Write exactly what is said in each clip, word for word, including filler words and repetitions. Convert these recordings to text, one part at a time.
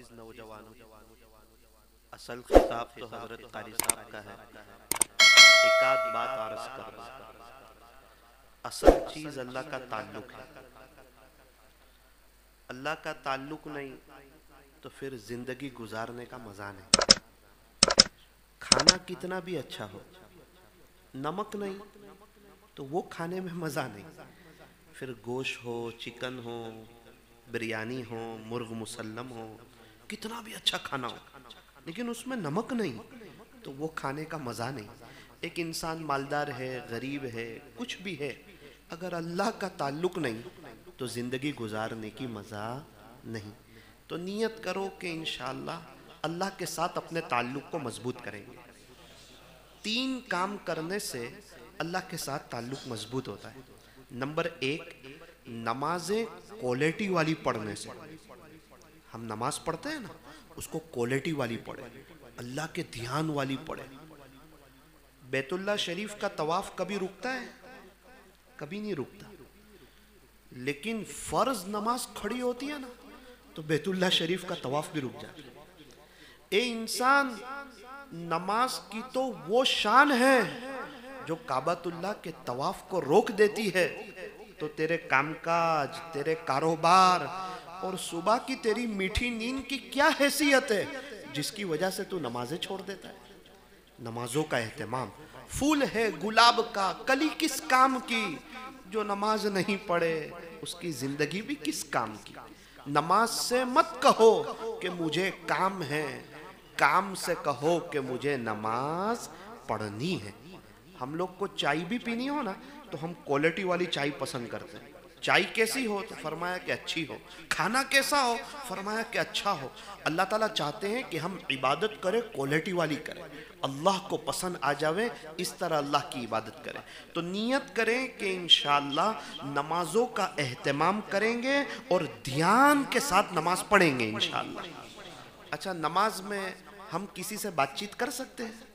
अजीज़ नौजवानों, असल खिताब तो हज़रत कारी साहब का है। एक आध बात अर्ज़ कर रहा हूं। असल चीज़ अल्लाह का ताल्लुक है। अल्लाह का ताल्लुक नहीं तो फिर ज़िंदगी गुजारने का मज़ा नहीं। खाना कितना भी अच्छा हो, नमक नहीं तो वो खाने में मज़ा नहीं। फिर गोश हो, चिकन हो, बिरयानी हो, मुर्ग मुसल्लम हो, कितना भी अच्छा खाना हो लेकिन उसमें नमक नहीं तो वो खाने का मज़ा नहीं। एक इंसान मालदार है, गरीब है, कुछ भी है, अगर अल्लाह का ताल्लुक नहीं तो ज़िंदगी गुजारने की मज़ा नहीं। तो नियत करो कि इंशाअल्लाह अल्लाह के साथ अपने ताल्लुक को मजबूत करेंगे। तीन काम करने से अल्लाह के साथ ताल्लुक मजबूत होता है। नंबर एक, नमाजें क्वालिटी वाली पढ़ने से। हम नमाज पढ़ते हैं ना, उसको क्वालिटी वाली पढ़े, अल्लाह के ध्यान वाली पढ़े। बैतुल्ला शरीफ का तवाफ कभी रुकता है? कभी नहीं रुकता। लेकिन फ़र्ज नमाज खड़ी होती है ना तो बैतुल्ला शरीफ का तवाफ भी रुक जाता है। ए इंसान, नमाज की तो वो शान है जो काबतुल्लाह के तवाफ को रोक देती है तो तेरे कामकाज, तेरे कारोबार और सुबह की तेरी मीठी नींद की क्या हैसियत है जिसकी वजह से तू नमाजें छोड़ देता है। नमाजों का एहतमाम। फूल है गुलाब का कली किस काम की, जो नमाज नहीं पढ़े उसकी जिंदगी भी किस काम की। नमाज से मत कहो कि मुझे काम है, काम से कहो कि मुझे नमाज पढ़नी है। हम लोग को चाय भी पीनी हो ना तो हम क्वालिटी वाली चाय पसंद करते हैं। चाय कैसी हो तो फरमाया कि अच्छी हो। खाना कैसा हो, फरमाया कि अच्छा हो। अल्लाह ताला चाहते हैं कि हम इबादत करें, क्वालिटी वाली करें, अल्लाह को पसंद आ जावे, इस तरह अल्लाह की इबादत करें। तो नियत करें कि इंशाअल्लाह नमाजों का एहतमाम करेंगे और ध्यान के साथ नमाज पढ़ेंगे इंशाअल्लाह। अच्छा, नमाज में हम किसी से बातचीत कर सकते हैं?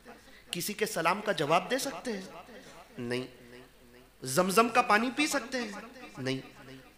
किसी के सलाम का जवाब दे सकते हैं? नहीं। जमजम का पानी पी सकते हैं? नहीं।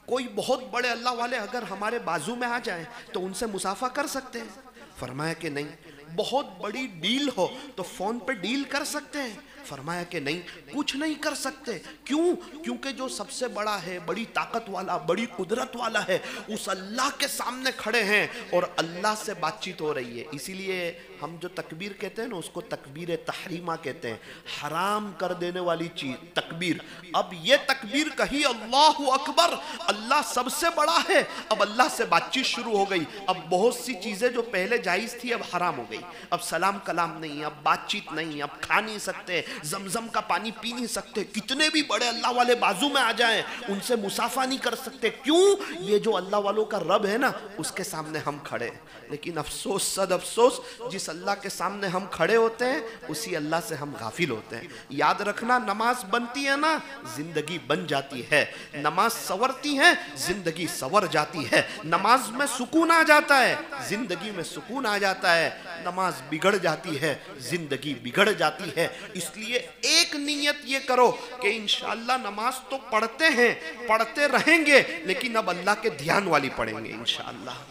कोई बहुत बड़े अल्लाह वाले अगर हमारे बाजू में आ जाए तो उनसे मुसाफा कर सकते हैं? फरमाया कि नहीं। बहुत बड़ी डील हो तो फोन पे डील कर सकते हैं? फरमाया कि नहीं, कुछ नहीं कर सकते। क्यों? क्योंकि जो सबसे बड़ा है, बड़ी ताकत वाला, बड़ी कुदरत वाला है, उस अल्लाह के सामने खड़े हैं और अल्लाह से बातचीत हो रही है। इसीलिए हम जो तकबीर कहते हैं ना, उसको तकबीर तहरीमा कहते हैं, हराम कर देने वाली चीज़ तकबीर। अब ये तकबीर कही अल्लाहू अकबर, अल्लाह सबसे बड़ा है। अब अल्लाह से बातचीत शुरू हो गई। अब बहुत सी चीज़ें जो पहले जायज़ थी अब हराम हो गई। अब सलाम कलाम नहीं, अब बातचीत नहीं, अब खा नहीं सकते, जमजम का पानी पी नहीं सकते, कितने भी बड़े अल्लाह वाले बाजू में आ जाएं उनसे मुसाफा नहीं कर सकते। क्यों? ये जो अल्लाह वालों का रब है ना, उसके सामने हम खड़े। लेकिन अफसोस, सद अफसोस, जिस अल्लाह के सामने हम खड़े होते हैं उसी अल्लाह से हम गाफिल होते हैं। याद रखना, नमाज बनती है ना, जिंदगी बन जाती है। नमाज संवरती है, जिंदगी संवर जाती है। नमाज में सुकून आ जाता है, जिंदगी में सुकून आ जाता है। नमाज बिगड़ जाती है, जिंदगी बिगड़ जाती है। इसलिए एक नियत ये करो कि इंशाअल्लाह नमाज तो पढ़ते हैं, पढ़ते रहेंगे, लेकिन अब अल्लाह के ध्यान वाली पढ़ेंगे इंशाअल्लाह।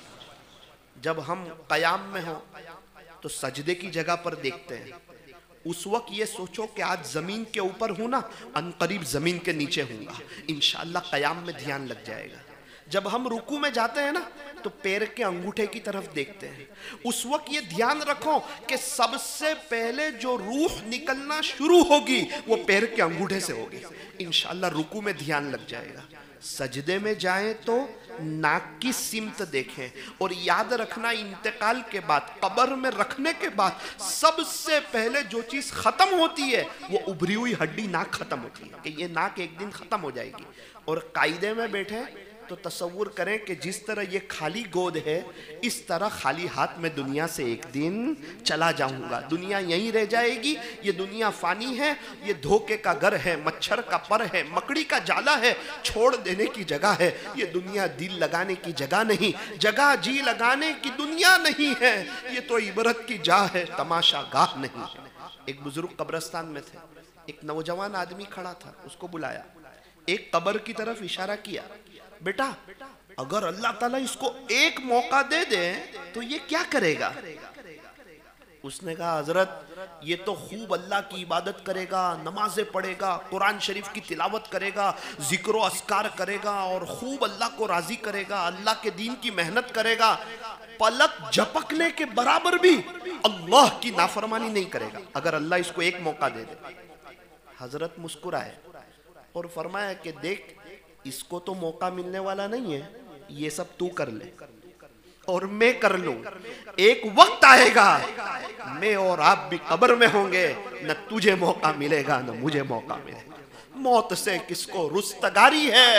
जब हम कयाम में हो तो सजदे की जगह पर देखते हैं, उस वक्त ये सोचो कि आज जमीन के ऊपर हूं ना, अनकरीब जमीन के नीचे हूंगा, इंशाअल्लाह कयाम में ध्यान लग जाएगा। जब हम रुकू में जाते हैं ना तो पैर के अंगूठे की तरफ देखते हैं, उस वक्त ये ध्यान रखो कि सबसे पहले जो रूह निकलना शुरू होगी वो पैर के अंगूठे से होगी। इंशाअल्लाह रुकू में ध्यान लग जाएगा। सजदे में जाएं तो नाक की सिमत देखें। और याद रखना, इंतकाल के बाद, कब्र में रखने के बाद सबसे पहले जो चीज़ ख़त्म होती है वो उभरी हुई हड्डी नाक ख़त्म होती है, कि ये नाक एक दिन ख़त्म हो जाएगी। और कायदे में बैठे तो तसव्वुर करें कि जिस तरह ये खाली गोद है, इस तरह खाली हाथ में दुनिया से एक दिन चला जाऊंगा। दुनिया यहीं रह जाएगी। ये दुनिया फ़ानी है, ये धोखे का घर है, मच्छर का पर है, मकड़ी का जाला है, छोड़ देने की जगह है। ये दुनिया दिल लगाने की जगह नहीं, जगह जी लगाने की दुनिया नहीं है। ये तो इबरत की जा है, तमाशागाह नहीं है। एक बुज़ुर्ग कब्रस्तान में थे, एक नौजवान आदमी खड़ा था, उसको बुलाया, एक कब्र की तरफ इशारा किया, बेटा अगर अल्लाह ताला इसको एक मौका दे दे तो ये क्या करेगा? उसने कहा हजरत ये तो खूब अल्लाह की इबादत करेगा, नमाजें पढ़ेगा, कुरान शरीफ की तिलावत करेगा, जिक्र अस्कार करेगा और खूब अल्लाह को राजी करेगा, अल्लाह के दीन की मेहनत करेगा, पलक झपकने के बराबर भी अल्लाह की नाफरमानी नहीं करेगा अगर अल्लाह इसको एक मौका दे दे। हजरत मुस्कुराए और फरमाया कि देख इसको तो मौका मिलने वाला नहीं है, ये सब तू कर ले और मैं कर लूं। एक वक्त आएगा मैं और आप भी कब्र में होंगे, न तुझे मौका मिलेगा न मुझे मौका मिलेगा। मौत से किसको रुस्तगारी है,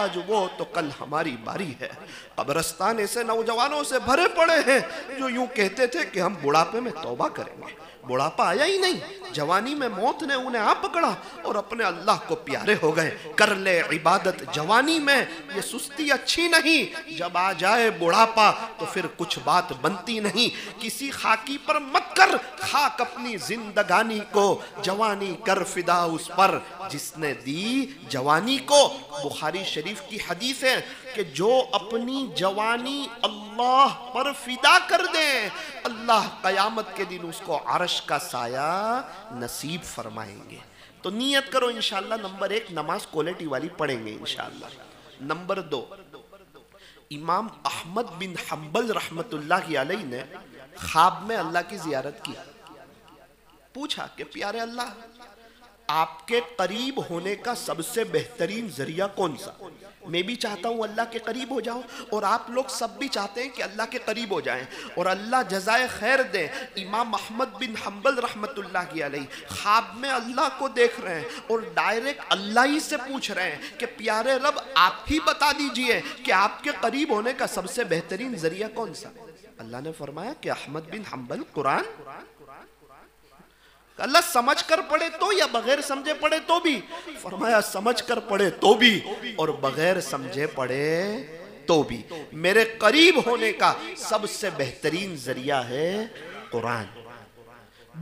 आज वो तो कल हमारी बारी है। कब्रस्तान ऐसे नौजवानों से भरे पड़े हैं जो यूं कहते थे कि हम बुढ़ापे में तौबा करेंगे, बुढ़ापा आया ही नहीं, जवानी में मौत ने उन्हें आ पकड़ा और अपने अल्लाह को प्यारे हो गए। कर ले इबादत जवानी में, ये सुस्ती अच्छी नहीं, जब आ जाए बुढ़ापा तो फिर कुछ बात बनती नहीं। किसी खाकी पर मत कर खाक अपनी जिंदगानी को, जवानी कर फिदा उस पर जिसने दी जवानी को। बुखारी शरीफ की हदीस है कि जो अपनी जवानी अल्लाह पर फिदा कर दे अल्लाह कयामत के दिन उसको आरश का साया नसीब फरमाएंगे। तो नियत करो इंशाल्लाह, नंबर एक नमाज क्वालिटी वाली पढ़ेंगे इंशाल्लाह। नंबर दो, इमाम अहमद बिन हम्बल रहमतुल्लाह अलैह ने ख्वाब में अल्लाह की जियारत की, पूछा कि प्यारे अल्लाह आपके करीब होने का सबसे बेहतरीन जरिया कौन सा? मैं भी चाहता हूँ अल्लाह के करीब हो जाऊँ और आप लोग सब भी चाहते हैं कि अल्लाह के करीब हो जाएं और अल्लाह जज़ाए खैर दे। इमाम अहमद बिन हम्बल रहमतुल्लाह अलैह ख्वाब में अल्लाह को देख रहे हैं और डायरेक्ट अल्लाह ही से पूछ रहे हैं कि प्यारे रब आप ही बता दीजिए कि आपके करीब होने का सबसे बेहतरीन जरिया कौन सा? अल्लाह ने फरमाया कि अहमद बिन हम्बल कुरान, अल्लाह समझ कर पढ़े तो या बगैर समझे पढ़े तो भी? फरमाया समझ कर पढ़े तो भी और बगैर समझे पढ़े तो भी मेरे करीब होने का सबसे बेहतरीन जरिया है कुरान।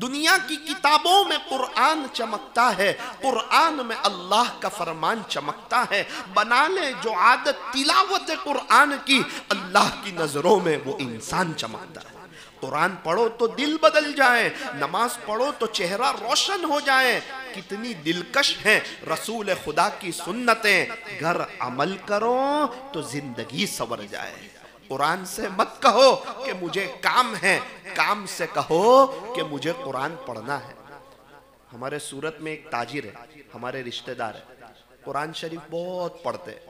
दुनिया की किताबों में कुरान चमकता है, कुरान में अल्लाह का फरमान चमकता है। बना ले जो आदत तिलावत कुरान की, अल्लाह की नजरों में वो इंसान चमकता है। कुरान पढ़ो तो दिल बदल जाए, नमाज पढ़ो तो चेहरा रोशन हो जाए। कितनी दिलकश है रसूल खुदा की सुन्नतें, घर अमल करो तो जिंदगी सवर जाए। कुरान से मत कहो कि मुझे काम है, काम से कहो कि मुझे कुरान पढ़ना है। हमारे सूरत में एक ताजिर है, हमारे रिश्तेदार है, कुरान शरीफ बहुत पढ़ते।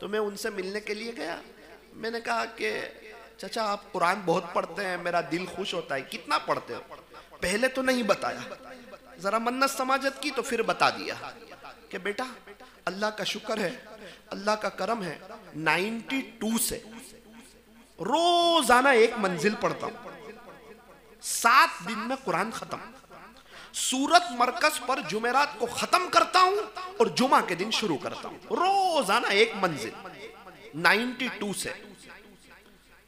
तो मैं उनसे मिलने के लिए गया, मैंने कहा कि चाचा आप कुरान बहुत पढ़ते हैं, मेरा दिल खुश होता है, कितना पढ़ते हो? पहले तो नहीं बताया, जरा मन्नत समाजत की तो फिर बता दिया कि बेटा अल्लाह का शुक्र है, अल्लाह का करम है, बानवे से रोजाना एक मंजिल पढ़ता हूँ, सात दिन में कुरान खत्म, सूरत मरकज पर जुमेरात को खत्म करता हूँ और जुमा के दिन शुरू करता हूँ, रोजाना एक मंजिल बानवे से।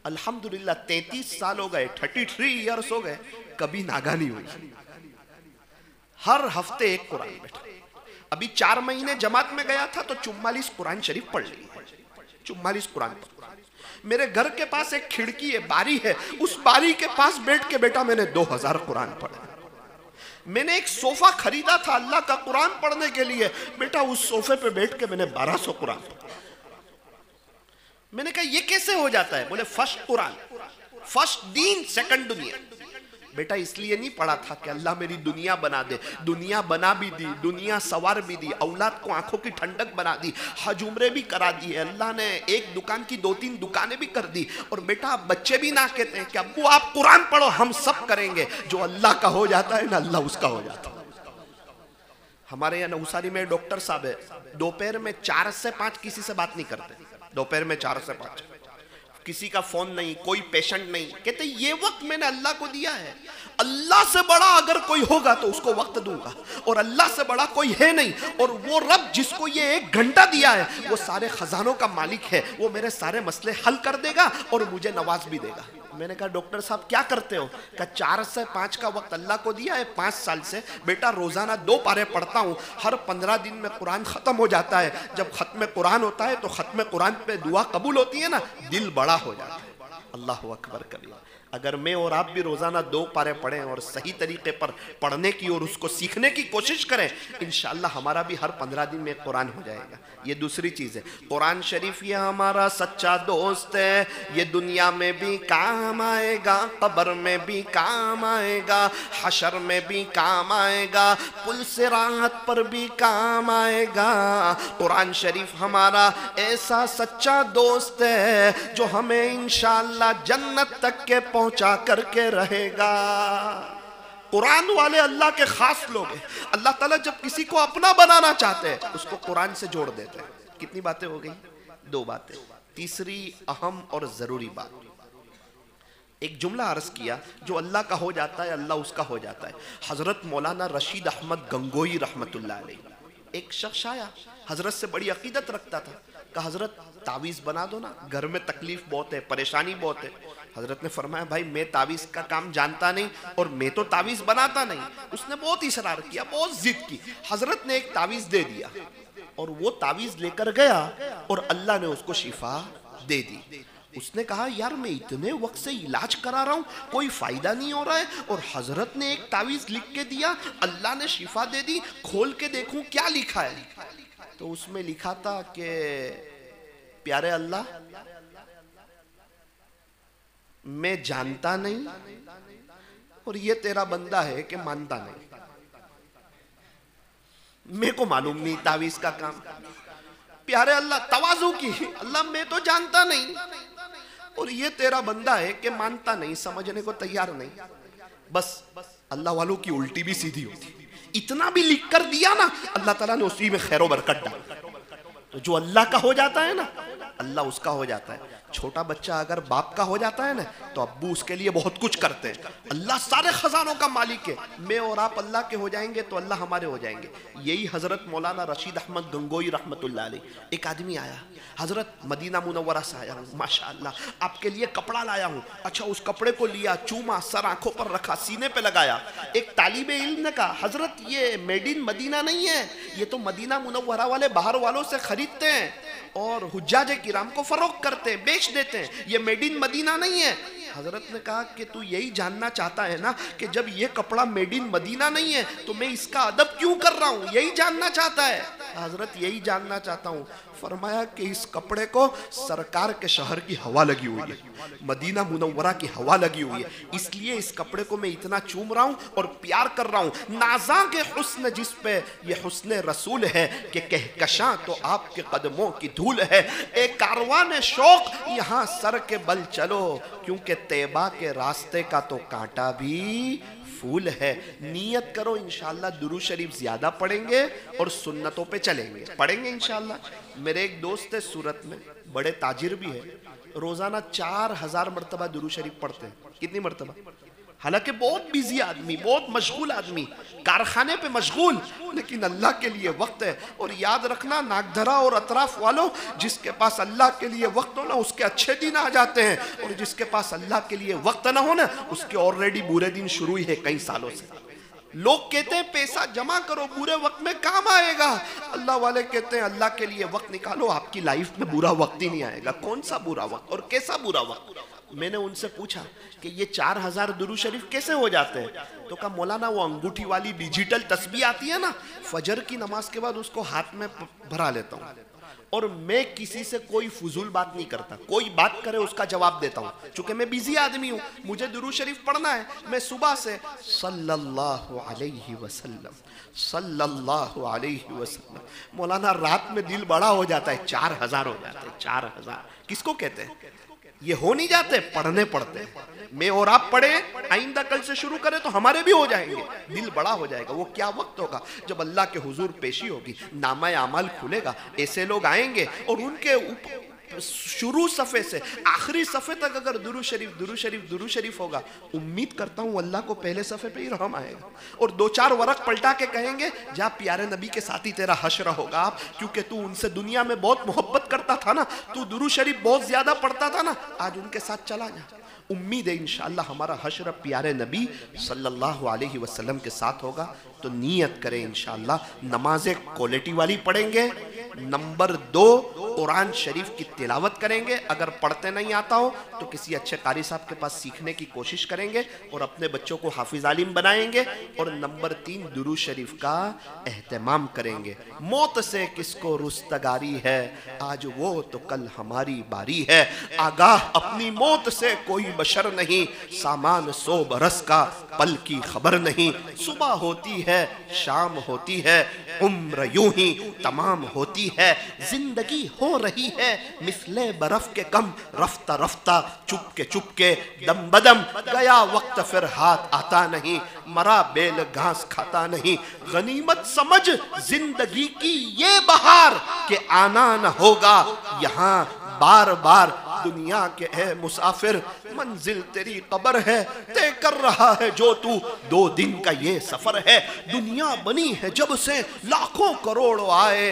अल्हम्दुलिल्लाह तैंतीस साल हो गए, थर्टी थ्री ईयर्स हो गए, कभी नागा नहीं हुई। हर हफ्ते एक कुरान बैठा। अभी चार महीने जमात में गया था तो चुम्मालीस कुरान शरीफ पढ़ ली, चुम्मालीस कुरान पढ़। मेरे घर के पास एक खिड़की है, बारी है, उस बारी के पास बैठ के बेटा मैंने दो हजार कुरान पढ़ा। मैंने एक सोफा खरीदा था अल्लाह का कुरान पढ़ने के लिए, बेटा उस सोफे पे बैठ के मैंने बारह सौ कुरान पढ़ा। मैंने कहा ये कैसे हो जाता है? बोले फर्स्ट कुरान, फर्स्ट दीन, सेकंड दुनिया। बेटा इसलिए नहीं पढ़ा था कि अल्लाह मेरी दुनिया बना दे, दुनिया बना भी दी, दुनिया सवार भी दी, औलाद को आंखों की ठंडक बना दी, हज उम्रे भी करा दी है, अल्लाह ने एक दुकान की दो तीन दुकानें भी कर दी। और बेटा बच्चे भी ना कहते हैं कि अब्बू आप कुरान पढ़ो, हम सब करेंगे। जो अल्लाह का हो जाता है ना अल्लाह उसका हो जाता है। हमारे यहाँ नौसारी में डॉक्टर साहब है, दोपहर में चार से पाँच किसी से बात नहीं करते, दोपहर में चार से पाँच किसी का फोन नहीं, कोई पेशेंट नहीं। कहते ये वक्त मैंने अल्लाह को दिया है, अल्लाह से बड़ा अगर कोई होगा तो उसको वक्त दूंगा और अल्लाह से बड़ा कोई है नहीं। और वो रब जिसको ये एक घंटा दिया है वो सारे खजानों का मालिक है, वो मेरे सारे मसले हल कर देगा और मुझे नवाज भी देगा। मैंने कहा डॉक्टर साहब क्या करते हो? कहा चार से पाँच का वक्त अल्लाह को दिया है, पाँच साल से बेटा रोज़ाना दो पारे पढ़ता हूँ, हर पंद्रह दिन में कुरान ख़त्म हो जाता है, जब ख़त्म कुरान होता है तो ख़त्म कुरान पे दुआ कबूल होती है ना, दिल बड़ा हो जाता है। अल्लाह अकबर कबीर। अगर मैं और आप भी रोज़ाना दो पारे पढ़ें और सही तरीके पर पढ़ने की और उसको सीखने की कोशिश करें, इंशाअल्लाह हमारा भी हर पंद्रह दिन में कुरान हो जाएगा। ये दूसरी चीज़ है, कुरान शरीफ ये हमारा सच्चा दोस्त है, ये दुनिया में भी काम आएगा, कब्र में भी काम आएगा, हशर में भी काम आएगा, पुल से राहत पर भी काम आएगा। कुरान शरीफ हमारा ऐसा सच्चा दोस्त है जो हमें इंशाअल्लाह जन्नत तक के पहुंचा करके रहेगा। कुरान वाले अल्लाह के खास लोग हैं। अल्लाह ताला जब किसी को अपना बनाना चाहते हैं उसको कुरान से जोड़ देते हैं। कितनी बातें हो गई? दो बातें। तीसरी अहम और जरूरी बात, एक जुमला अर्ज किया, जो अल्लाह का हो जाता है अल्लाह उसका हो जाता है। हजरत मौलाना रशीद अहमद गंगोई रहमतुल्लाह अलैह, एक शख्स आया हजरत से बड़ी अकीदत रखता था, कहा हजरत तावीज़ बना दो ना, घर में तकलीफ बहुत है, परेशानी बहुत है। हजरत ने फरमाया भाई मैं तावीज़ का काम जानता नहीं और मैं तो तावीज़ बनाता नहीं। उसने बहुत इसरार किया, बहुत जिद की, हजरत ने एक तावीज़ दे दिया और वो तावीज़ लेकर गया और अल्लाह ने उसको शिफा दे दी। उसने कहा यार मैं इतने वक्त से इलाज करा रहा हूँ कोई फ़ायदा नहीं हो रहा है, और हजरत ने एक तावीज़ लिख के दिया, अल्लाह ने शिफा दे दी, खोल के देखूँ क्या लिखा है। तो उसमें लिखा था कि प्यारे अल्लाह मैं जानता नहीं और ये तेरा बंदा है कि मानता नहीं, मेरे को मालूम नहीं तावीज़ का काम। प्यारे अल्लाह तवाज़ु की, अल्लाह मैं तो जानता नहीं और ये तेरा बंदा है कि मानता नहीं, समझने को तैयार नहीं। बस अल्लाह वालों की उल्टी भी सीधी होती, इतना भी लिख कर दिया ना, अल्लाह ताला ने उसी में खैरो बरकत डाल। तो जो अल्लाह का हो जाता है ना अल्लाह उसका हो जाता है। छोटा बच्चा अगर बाप का हो जाता है ना तो अब्बू उसके लिए बहुत कुछ करते हैं। अल्लाह सारे खजानों का मालिक है। मैं और आप अल्लाह के हो जाएंगे तो अल्लाह हमारे हो जाएंगे। यही हज़रत मौलाना रशीद अहमद गंगोई रहमतुल्लाह अलैह, एक आदमी आया, हज़रत मदीना मुनव्वरा से आया हूँ, माशाल्लाह आपके लिए कपड़ा लाया हूँ। अच्छा, उस कपड़े को लिया, चूमा, सर आँखों पर रखा, सीने पर लगाया। एक तालिब इल्म ने कहा हज़रत ये मेड इन मदीना नहीं है, ये तो मदीना मुनव्वरा वाले बाहर वालों से खरीदते हैं और हुज्जाज किराम को फरोख्त करते हैं, बेच देते हैं, ये मेड इन मदीना नहीं है। हजरत ने कहा कि तू यही जानना चाहता है ना कि जब ये कपड़ा मेड इन मदीना नहीं है तो मैं इसका अदब क्यों कर रहा हूँ, यही जानना चाहता है? हजरत यही जानना चाहता हूँ। फरमाया कि इस कपड़े को सरकार के शहर की हवा लगी हुई है, मदीना मुनव्वरा की हवा लगी हुई है, इसलिए इस कपड़े को मैं इतना चूम रहा हूँ और प्यार कर रहा हूँ। नाज़ा के हुस्न जिस पे ये हुस्न रसूल है कि कहकशां तो आपके कदमों की धूल है, एक कारवान शौक यहाँ सर के बल चलो, क्योंकि तैबा के रास्ते का तो कांटा भी फूल है। नियत करो इंशाल्लाह दुरूद शरीफ ज्यादा पढ़ेंगे और सुन्नतों पे चलेंगे, पढ़ेंगे इंशाल्लाह। मेरे एक दोस्त है सूरत में, बड़े ताजिर भी है, रोजाना चार हजार मरतबा दुरूद शरीफ पढ़ते हैं। कितनी मरतबा? हालांकि बहुत बिजी आदमी, बहुत मशगूल आदमी, कारखाने पे मशगूल, लेकिन अल्लाह के लिए वक्त है। और याद रखना नागधरा और अतराफ वालों, जिसके पास अल्लाह के लिए वक्त हो ना उसके अच्छे दिन आ जाते हैं, और जिसके पास अल्लाह के लिए वक्त ना हो ना उसके ऑलरेडी बुरे दिन शुरू ही है कई सालों से। लोग कहते हैं पैसा जमा करो बुरे वक्त में काम आएगा, अल्लाह वाले कहते हैं अल्लाह के लिए वक्त निकालो आपकी लाइफ में बुरा वक्त ही नहीं आएगा। कौन सा बुरा वक्त और कैसा बुरा वक्त? मैंने उनसे पूछा कि ये चार हजार दुरूद शरीफ कैसे हो जाते हैं? तो कहा मौलाना वो अंगूठी वाली डिजिटल तस्बीह आती है ना, फजर की नमाज के बाद उसको हाथ में भरा लेता हूँ और मैं किसी से कोई फजूल बात नहीं करता, कोई बात करे उसका जवाब देता हूँ, चूंकि मैं बिजी आदमी हूँ, मुझे दुरूद शरीफ पढ़ना है। मैं सुबह से सल्लल्लाहु अलैहि वसल्लम सल्लल्लाहु अलैहि वसल्लम, मौलाना रात में दिल बड़ा हो जाता है, चार हजार हो जाता है। चार हजार किसको कहते हैं? ये हो नहीं जाते पढ़ने पढ़ते। मैं और आप पढ़े, आइंदा कल से शुरू करें तो हमारे भी हो जाएंगे, दिल बड़ा हो जाएगा। वो क्या वक्त होगा जब अल्लाह के हुजूर पेशी होगी, नामा-ए-आमाल खुलेगा, ऐसे लोग आएंगे और उनके शुरू सफ़े से आखिरी सफ़े तक अगर दुरूद शरीफ दुरूद शरीफ दुरूद शरीफ होगा, उम्मीद करता हूँ अल्लाह को पहले सफ़े पे ही रहम आएगा। और दो चार वरक पलटा के कहेंगे जा प्यारे नबी के साथ ही तेरा हश्र होगा, क्योंकि तू उनसे दुनिया में बहुत मोहब्बत करता था ना, तू दुरूद शरीफ बहुत ज़्यादा पढ़ता था ना, आज उनके साथ चला जा। उम्मीद है इंशाअल्लाह हमारा हश्र प्यारे नबी सल्लल्लाहु अलैहि वसल्लम के साथ होगा। तो नीयत करें इंशाअल्लाह, नमाजें क्वालिटी वाली पढ़ेंगे। नंबर दो, कुरान शरीफ की तिलावत करेंगे। अगर पढ़ते नहीं आता हो तो किसी अच्छे कारी साहब के पास सीखने की कोशिश करेंगे और अपने बच्चों को हाफिज आलिम बनाएंगे। और नंबर तीन, दुरूद शरीफ का एहतमाम करेंगे। मौत से किसको रुस्तगारी है, आज वो तो कल हमारी बारी है। आगाह अपनी मौत से कोई बशर नहीं, सामान सो बरस का पल की खबर नहीं। सुबह होती है शाम होती है, उम्र यूं ही तमाम होती है। जिंदगी हो रही है मिसले बर्फ के कम, रफ्ता रफ्ता चुपके चुपके दम बदम, गया वक्त फिर हाथ आता नहीं, मरा बेल घास खाता नहीं। गनीमत समझ जिंदगी की ये बहार के आना न होगा यहाँ बार बार। दुनिया के है मुसाफिर मंजिल तेरी कबर है, तय कर रहा है जो तू दो दिन का ये सफर है। दुनिया बनी है जब से लाखों करोड़ों आए,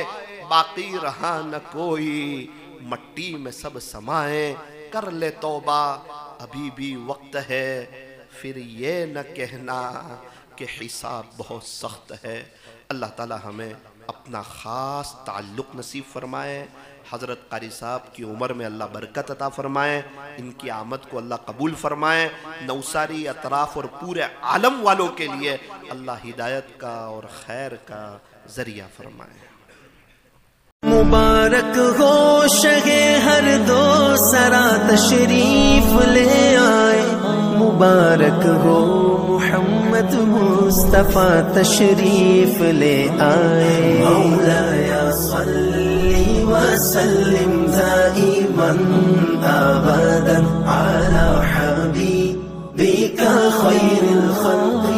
बाकी रहा न कोई मट्टी में सब समाए। कर ले तौबा अभी भी वक्त है, फिर ये न कहना कि हिसाब बहुत सख्त है। अल्लाह ताला हमें अपना ख़ास ताल्लुक़ नसीब फ़रमाए। हज़रत कारी साहब की उम्र में अल्लाह बरकत अता फ़रमाए, इनकी आमद को अल्लाह कबूल फ़रमाए। नौसारी अतराफ़ और पूरे आलम वालों के लिए अल्लाह हिदायत का और खैर का ज़रिया फ़रमाए। मुबारक हो शगे हर दो सरा तशरीफ ले आए, मुबारक हो मोहम्मद मुस्तफ़ा तशरीफ ले आए। मौलाया सल्ली व सल्लिम दाइमन अबदन अला हबीबिका खैरिल खल्क़।